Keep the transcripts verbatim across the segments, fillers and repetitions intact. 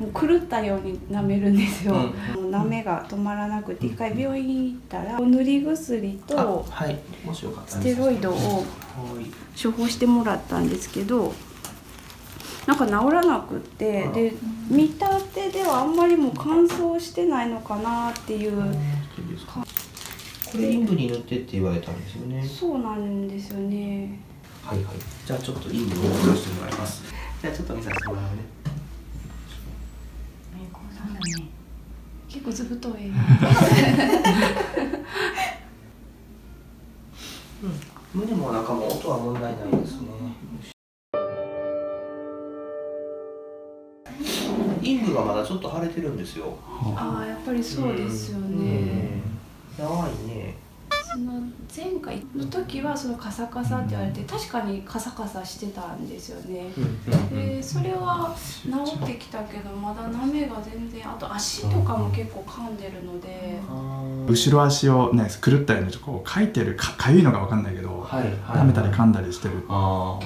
もう狂ったように舐めるんですよ、うん、舐めが止まらなくて、一回病院行ったら塗り薬とステロイドを処方してもらったんですけど、なんか治らなくって、で見た手ではあんまりもう乾燥してないのかなっていう。これ陰部に塗ってって言われたんですよね。そうなんですよね。はいはい。じゃあちょっと陰部を出してもらいます。じゃあちょっと見させてもらうね。メイコさんだね。結構ずぶとい。うん。胸もお腹も音は問題ないですね。陰部がまだちょっと腫れてるんですよ。ああ、やっぱりそうですよね。やばいね。その前回の時はそのカサカサって言われて、確かにカサカサしてたんですよね。でそれは治ってきたけど、まだ舐めが全然、あと足とかも結構噛んでるので、後ろ足をね狂ったようにこうかいてる、かかゆいのが分かんないけど、舐めたり噛んだりしてる。ああ、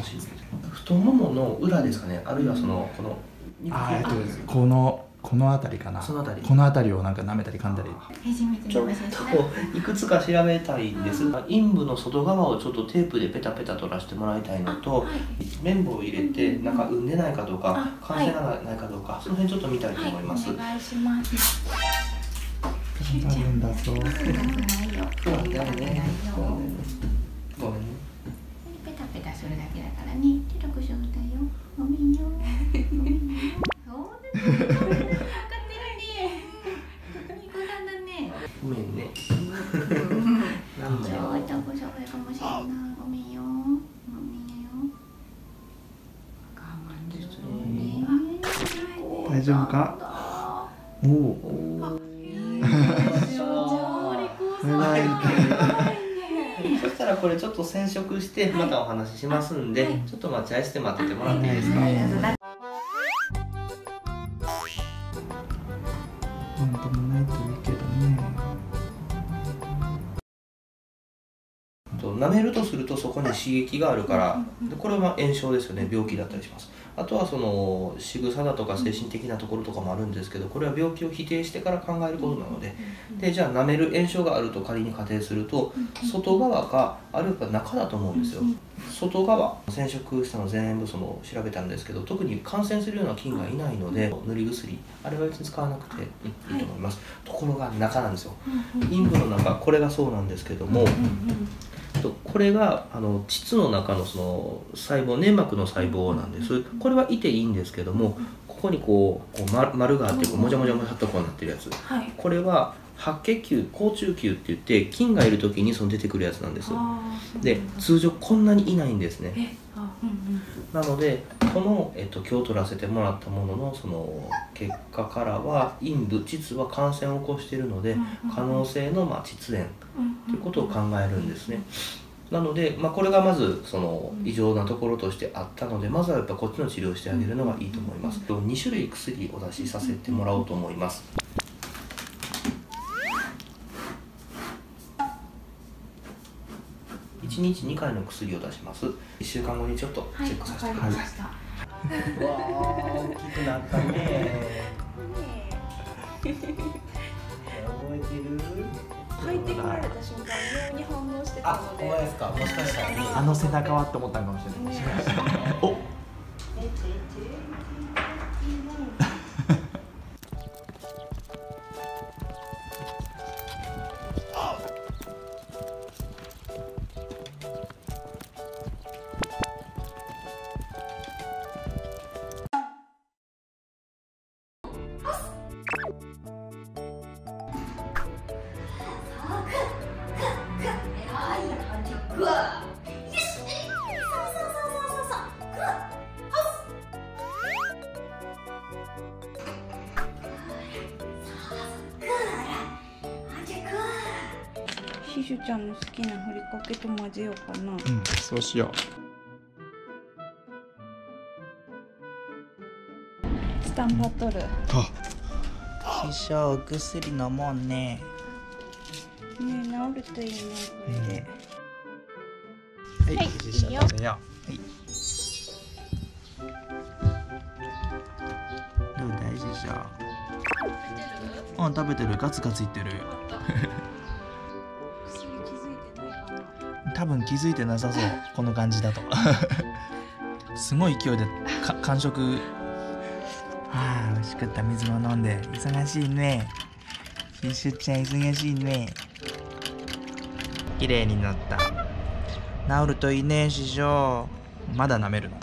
太ももの裏ですかね、あるいはそのこのこの。この辺りかな。この辺りをなんか舐めたり噛んだり。ちょっといくつか調べたいんですが、陰部の外側をちょっとテープでペタペタ取らせてもらいたいのと、綿棒を入れてなんか産んでないかとか感染がないかとか、その辺ちょっと見たいと思います。お願いします。噛んだんだそう。噛んだね。ごめんね。ペタペタするだけだからね。手六章だよ。ごめんよ。ごめんよ。そう。ごめんね。なんだろう。ちょっとごしょべかもしれない。ごめんよ。ごめんよ。我慢するね。大丈夫か。おお。そしたらこれちょっと染色してまたお話ししますんで、ちょっと待ち合いして待っててもらっていいですか。舐めるとするとそこに刺激があるから、これは炎症ですよね、病気だったりします。あとはその仕草だとか精神的なところとかもあるんですけど、これは病気を否定してから考えることなので、でじゃあ舐める炎症があると仮に仮定すると、外側かあるいは中だと思うんですよ。外側染色したの全部その調べたんですけど、特に感染するような菌がいないので塗り薬あれは別に使わなくていいと思います。ところが中なんですよ。陰部の中、これがそうなんですけども、これがあの膣の中のその細胞、粘膜の細胞なんです。これはいていいんですけども、ここにこう、こう丸があってもじゃもじゃもじゃっとこうなってるやつ、はい、これは白血球、好中球って言って菌がいる時にその出てくるやつなんですよ。で通常こんなにいないんですね。なのでこの、えっと、今日取らせてもらったもののその結果からは、陰部、膣は感染を起こしているので、可能性の、まあ、膣炎ということを考えるんですね。なので、まあ、これがまずその異常なところとしてあったので、まずはやっぱこっちの治療をしてあげるのがいいと思います。に種類薬をお出しさせてもらおうと思います。いちにちにかいの薬を出します。いっしゅうかんごにちょっとチェックさせてください。わあ、大きくなったね。覚えてる？入ってこられた瞬間病に反応してたので。あ、怖いですか？もしかしたらあの背中はって思ったのかもしれない。お。シシュちゃんの好きなふりかけと混ぜようかな。うん、そうしよう。スタンバっとる。あ、師匠、お薬飲もうね。ねえ、治るといいね、これで。うん、はい、師匠、食べよう。はい。どうだい、師匠。ご飯食べてる、ガツガツいってる多分気づいてなさそうこの感じだとすごい勢いで完食。ああ、美味しかった。水も飲んで。忙しいね、シュシュちゃん、忙しいね。綺麗になった。治るといいね、師匠。まだ舐めるの